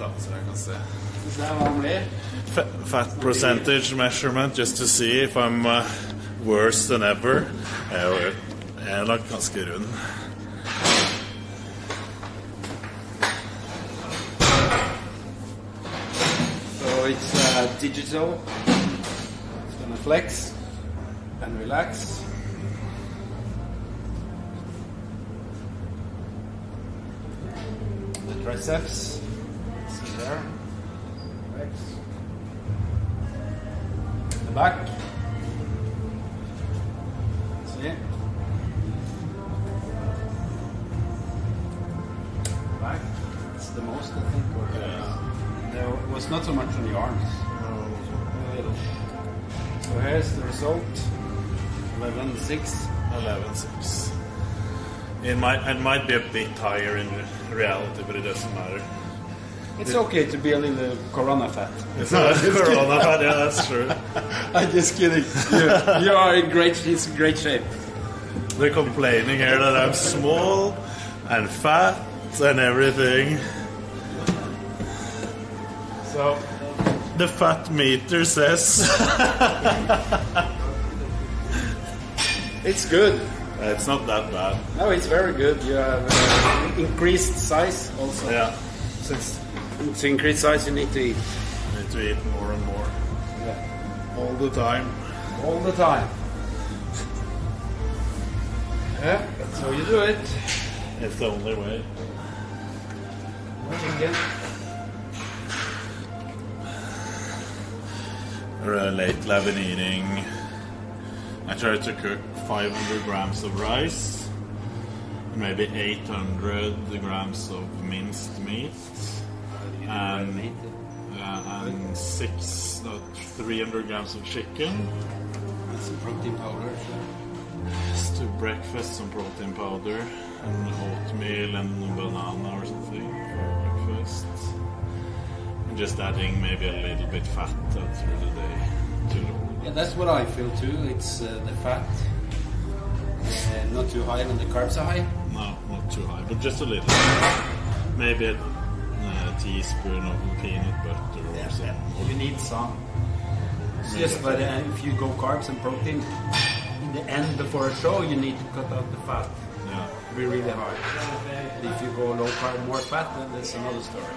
So I can say. Is that what I'm at? Fat percentage measurement, just to see if I'm worse than ever. Jeg har lagt ganske rund. So it's digital. It's gonna flex and relax. The triceps. There. Legs. The back. See? Back. It's the most, I think. There was not so much on the arms. So here's the result. 11.6. 11.6. It might be a bit higher in reality, but it doesn't matter. It's okay to be a little corona fat. It's not corona fat, yeah, that's true. I'm just kidding. You are in great shape. They're complaining here that I'm small and fat and everything. So, the fat meter says... It's good. It's not that bad. No, it's very good. You have increased size also. Yeah. Since to increase size, you need to eat. You need to eat more and more. Yeah. All the time. All the time. Yeah, that's how you do it. It's the only way. Chicken. Lately I've been eating. I tried to cook 500 grams of rice. Maybe 800 grams of minced meat, and 300 grams of chicken. And some protein powder. Just to breakfast, some protein powder, and oatmeal and banana or something for breakfast. And just adding maybe a little bit fat through the day. Yeah, that's what I feel too. It's the fat. Not too high when the carbs are high? No, not too high, but just a little. Maybe a teaspoon of peanut butter or something. Yeah. You need some. It's just that if you go carbs and protein, in the end before a show, you need to cut out the fat. Yeah. It'll be really hard. But if you go low carb, more fat, then that's another story.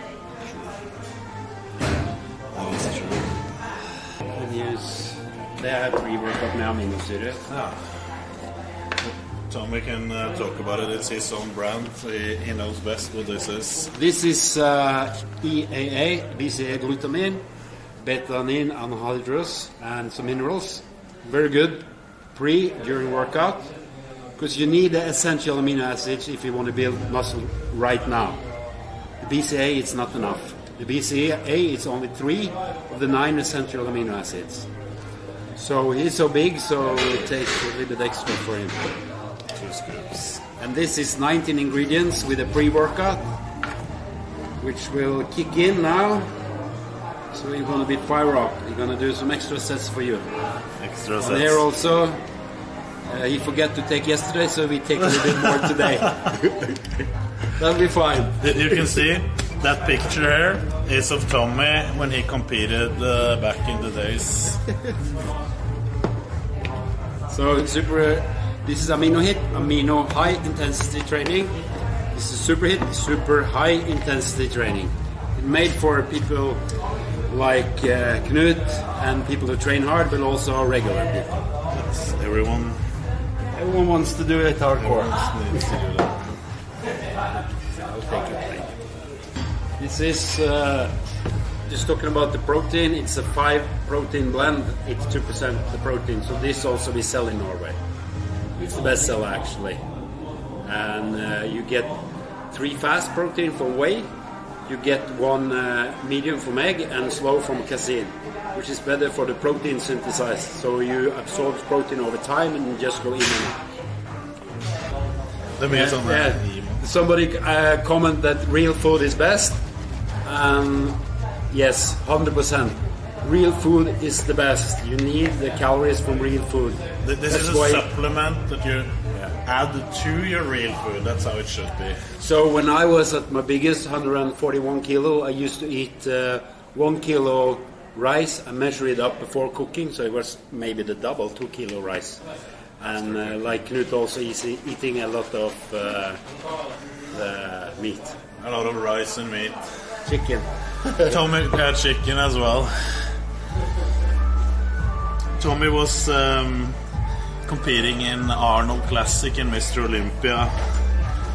That's true. And use... They have pre-workout now, aminosyre. Tommy can talk about it. It's his own brand. He knows best what this is. This is EAA, BCAA glutamine, beta-alanine, anhydrous, and some minerals. Very good pre, during workout, because you need the essential amino acids if you want to build muscle right now. The BCAA is not enough. The BCAA is only 3 of the 9 essential amino acids. So he's so big, so it takes a little bit extra for him. And this is 19 ingredients with a pre-workout, which will kick in now. So you're going to be fired up. You're going to do some extra sets for you. Extra sets. And here also, he forgot to take yesterday, so we take a little bit more today. That'll be fine. You can see that picture here is of Tommy when he competed back in the days. So it's super... This is Aminohit, Amino High Intensity Training. This is Superhit, Super High Intensity Training. It's made for people like Knut and people who train hard, but also regular people. That's everyone. Everyone wants to do it hardcore. I'll take it later. This is just talking about the protein. It's a 5 protein blend. It's 2% the protein. So this also we sell in Norway. It's the best seller actually, and you get 3 fast protein from whey, you get 1 medium from egg and slow from casein, which is better for the protein synthesized, so you absorb protein over time and just go in and out. Let me ask somebody comment that real food is best. Yes, 100%. Real food is the best. You need the calories from real food. This is a supplement that you... Yeah. add to your real food. That's how it should be. So when I was at my biggest, 141 kilo, I used to eat 1 kilo rice. I measured it up before cooking, so it was maybe the double, 2 kilo rice. And like Knut also is eating a lot of meat. A lot of rice and meat. Chicken. Tommy had chicken as well. Tommy was competing in Arnold Classic and Mr. Olympia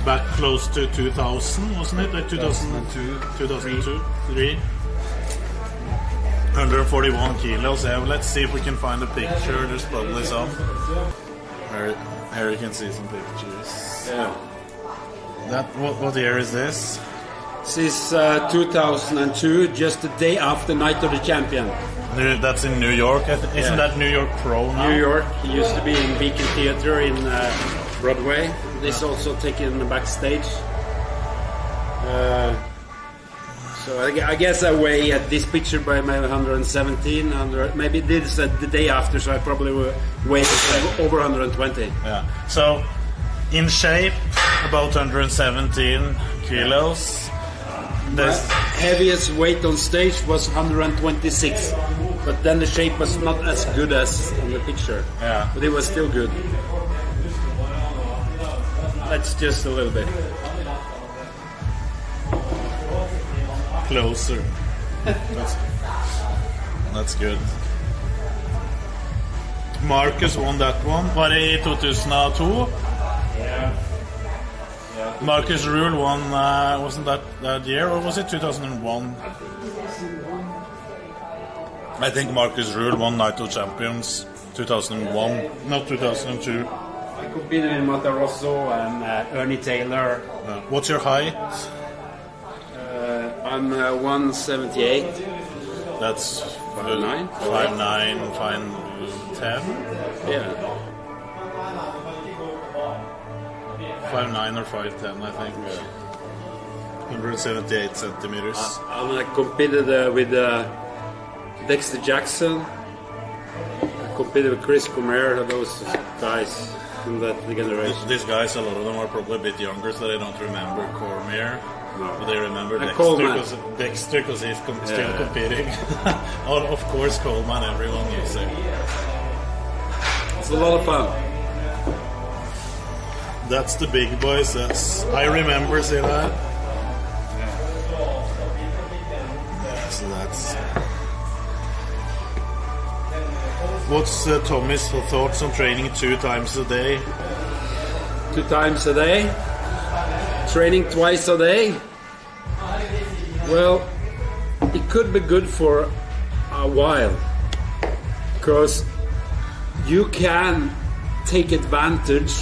back close to 2000, wasn't it? Like 2002, 2003. 141 kilos. Yeah, let's see if we can find a picture. There's probably some. Here you can see some pictures. Yeah. That. What year is this? This is 2002, just the day after Night of the Champion. That's in New York. Isn't that New York Pro now? New York. It used to be in Beacon Theater in Broadway. This also taken backstage. So I guess I weigh at this picture by my 117, 100, maybe this the day after, so I probably weighed over 120. Yeah. So, in shape, about 117 kilos. The heaviest weight on stage was 126, but then the shape was not as good as on the picture. Yeah. But it was still good. That's just a little bit. Closer. That's good. Marcus won that one. Var det I 2002? Yeah. Marcus Ruhl won, wasn't that year, or was it 2001? I think Marcus Ruhl won Night of Champions 2001, not 2002. I competed in Matarosso and Ernie Taylor. What's your height? I'm 178. That's 5'9". 5'9", 5'10". Yeah. 5'9" or 5'10", I think. 178 centimeters. I competed with Dexter Jackson. I competed with Chris Cormier. Those guys from that generation. These guys, a lot of them are probably a bit younger, so they don't remember Cormier. No. They remember Dexter because he's still competing. Oh, of course, Coleman, everyone knows him. It's a lot of fun. That's the big boys. I remember saying that. Yeah, so that's. What's Tommy's thoughts on training 2 times a day? 2 times a day? Training twice a day? Well, it could be good for a while, because you can take advantage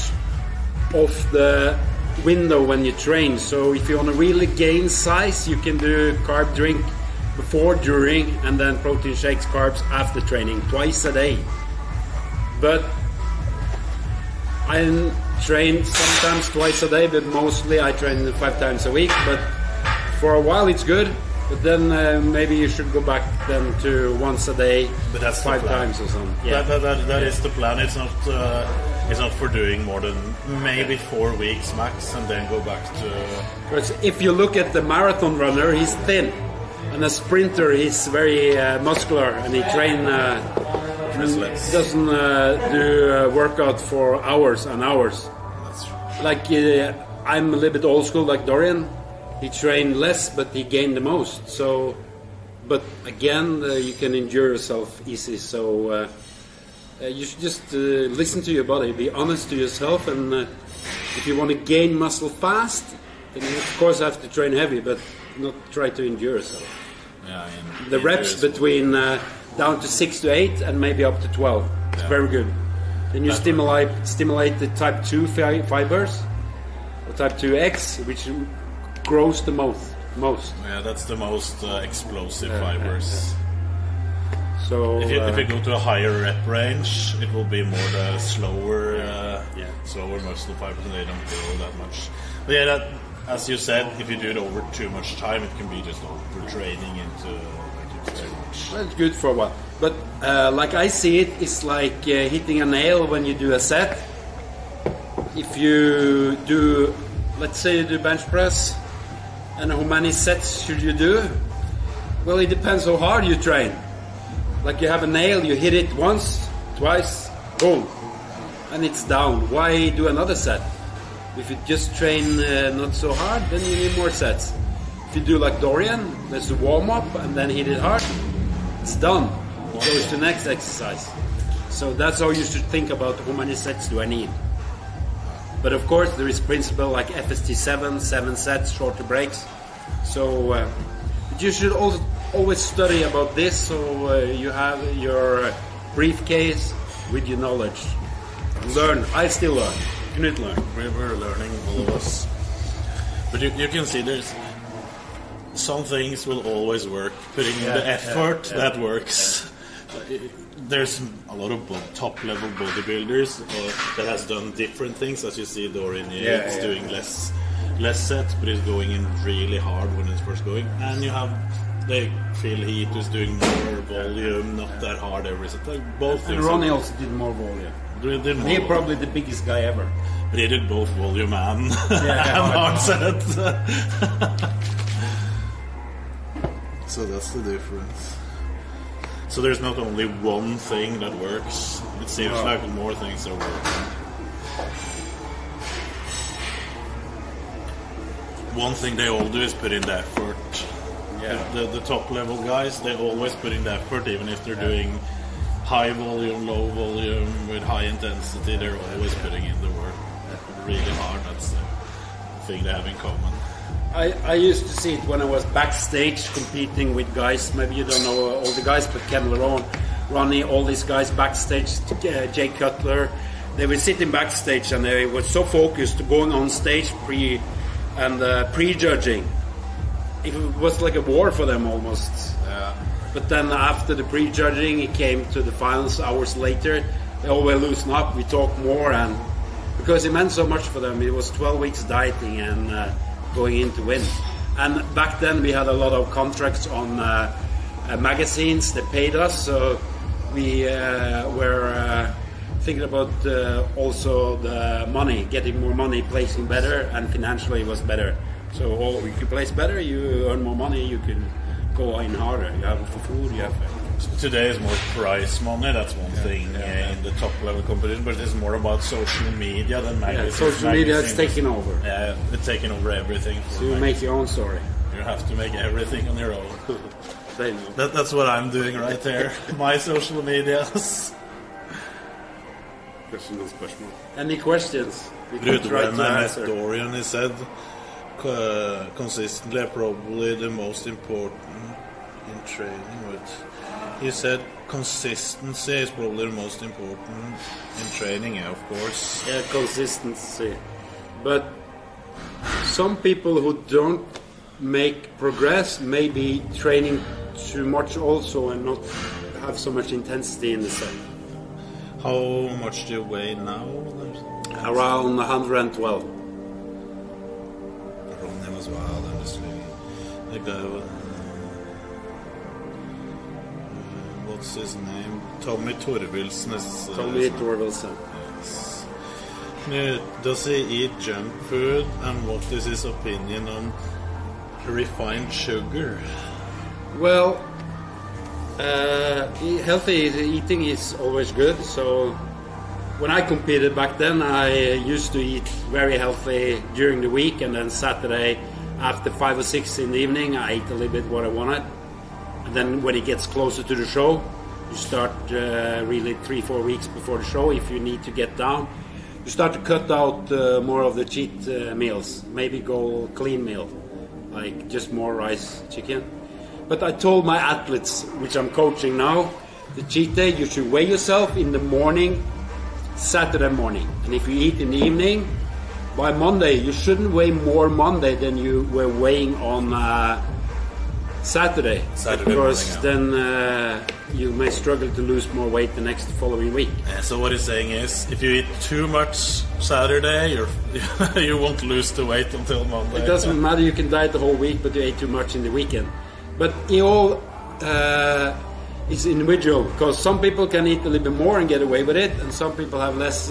of the window when you train. So if you want to really gain size, you can do carb drink before, during, and then protein shakes, carbs after training, twice a day. But I train sometimes twice a day, but mostly I train 5 times a week. But for a while it's good, but then maybe you should go back then to once a day, but that's 5 times or something. Yeah. That is the plan. It's not for doing more than maybe 4 weeks max, and then go back to. Because if you look at the marathon runner, he's thin, and a sprinter he's very muscular, and he trains. Doesn't do workout for hours and hours. That's true. Like I'm a little bit old school, like Dorian. He trained less, but he gained the most. So, but again, you can injure yourself easy. So you should just listen to your body, be honest to yourself, and if you want to gain muscle fast, then you of course have to train heavy, but not try to injure yourself. Yeah, the reps between. Down to 6 to 8 and maybe up to 12. It's very good. Then you stimulate the type 2 fibers, or type 2X, which grows the most. Yeah, that's the most explosive fibers. So if you go to a higher rep range, it will be more the slower muscle fibers, and they don't grow that much. But yeah, that, as you said, if you do it over too much time, it can be just overtraining into. Well, it's good for a while, but like I see it, it's like hitting a nail when you do a set. if you do, let's say you do bench press, and how many sets should you do? Well, it depends how hard you train. Like you have a nail, you hit it once, twice, boom, and it's down. Why do another set? If you just train not so hard, then you need more sets. If you do like Dorian, there's the warm-up and then hit it hard, it's done. It goes to the next exercise. So that's how you should think about how many sets do I need. But of course there is principle like FST-7, 7 sets, shorter breaks. So you should also always study about this, so you have your briefcase with your knowledge. Learn, I still learn. Knut learn. We were learning, all of us. But you can see there's some things will always work. Putting in the effort, that works. Yeah. There's a lot of top-level bodybuilders that has done different things, as you see Dorian here. It's doing less sets, but it's going in really hard when it's first going. And you have like Phil Heath, who's doing more volume, not that hard every set. Like both and things. Ronnie also did more volume. He's probably the biggest guy ever. But he did both volume and hard set. So that's the difference. So there's not only one thing that works. It seems like more things are working. One thing they all do is put in the effort. Yeah. The top level guys, they always put in the effort, even if they're doing high volume, low volume, with high intensity, they're always putting in the work really hard. That's the thing they have in common. I used to see it when I was backstage competing with guys. Maybe you don't know all the guys, but Ken LaRone, Ronnie, all these guys backstage, Jay Cutler, they were sitting backstage and they were so focused to going on stage pre-judging. It was like a war for them almost. But then after the pre-judging, it came to the finals hours later. They always loosen up, we talk more, and because it meant so much for them. It was 12 weeks dieting and going in to win. And back then we had a lot of contracts on magazines that paid us, so we were thinking about also the money, getting more money, placing better, and financially it was better. So if you place better, you earn more money, you can go in harder, you have food, you have... Today is more prize money, that's one thing in the top level competition, but it's more about social media than magazines. Social media is taking over. Yeah, it's taking over everything. So you make your own story. You have to make everything on your own. That's what I'm doing right there. My social medias. Question. Any questions? Ruud, when I met Dorian, he said consistently probably the most important in training with... He said consistency is probably the most important in training, of course. Yeah, consistency. But some people who don't make progress may be training too much also and not have so much intensity in the set. How much do you weigh now? Around 112. Ronnie was wild, honestly. Like what's his name? Tommy Torvilsen. Tommy Torvilsen. Yes. Does he eat junk food? And what is his opinion on refined sugar? Well, healthy eating is always good. So when I competed back then, I used to eat very healthy during the week, and then Saturday after 5 or 6 in the evening I ate a little bit what I wanted, and then when it gets closer to the show you start really 3-4 weeks before the show, if you need to get down, you start to cut out more of the cheat meals, maybe go clean meal, like just more rice, chicken. But I told my athletes, which I'm coaching now, the cheat day, you should weigh yourself in the morning, Saturday morning. And if you eat in the evening, by Monday, you shouldn't weigh more Monday than you were weighing on Saturday. Because morning, then you may struggle to lose more weight the next following week. Yeah, so what he's saying is, if you eat too much Saturday, you won't lose the weight until Monday. It doesn't matter, you can diet the whole week, but you ate too much in the weekend. But it all is individual, because some people can eat a little bit more and get away with it, and some people have less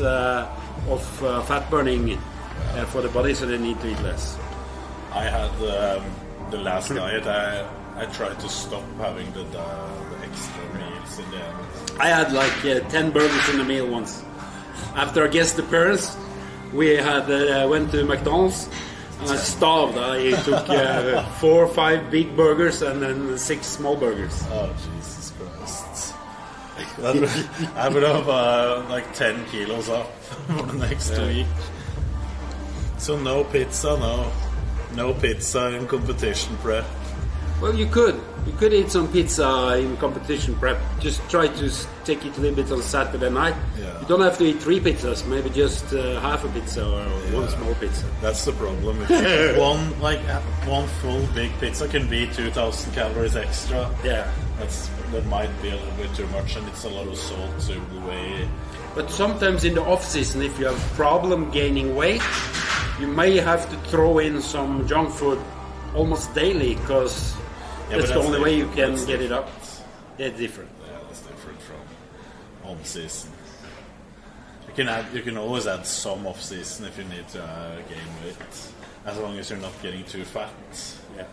of fat burning for the body, so they need to eat less. I had the last diet. I tried to stop having the extra meals in the end. I had like 10 burgers in a meal once. After a guest appearance, we had went to McDonald's. And I starved. I took 4 or 5 big burgers and then 6 small burgers. Oh, Jesus Christ. I would have like 10 kilos up for the next week. So no pizza, no pizza in competition prep. Well, you could eat some pizza in competition prep. Just try to take it a little bit on Saturday night. Yeah. You don't have to eat 3 pizzas. Maybe just half a pizza or one small pizza. That's the problem. One full big pizza can be 2,000 calories extra. Yeah, that might be a little bit too much, and it's a lot of salt to weigh. But sometimes in the off season, if you have a problem gaining weight, you may have to throw in some junk food almost daily, because that's the only way you can get it up. That's different. Yeah, that's different from on season. You can always add some off season if you need to gain weight, as long as you're not getting too fat. Yeah.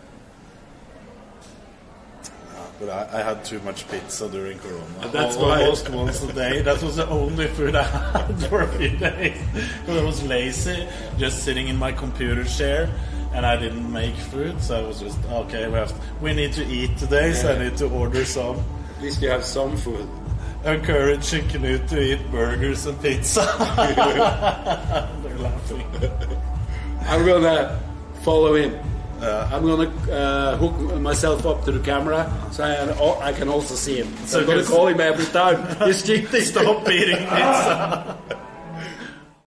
But I had too much pizza during Corona. And that's almost once a day. That was the only food I had for a few days. Because I was lazy, just sitting in my computer chair, and I didn't make food. So I was just, okay, we need to eat today, so I need to order some. At least you have some food. Encouraging Knut to eat burgers and pizza. They're laughing. I'm going to follow him. I'm going to hook myself up to the camera so I can also see him. So I'm going to call him every time. Stop eating pizza.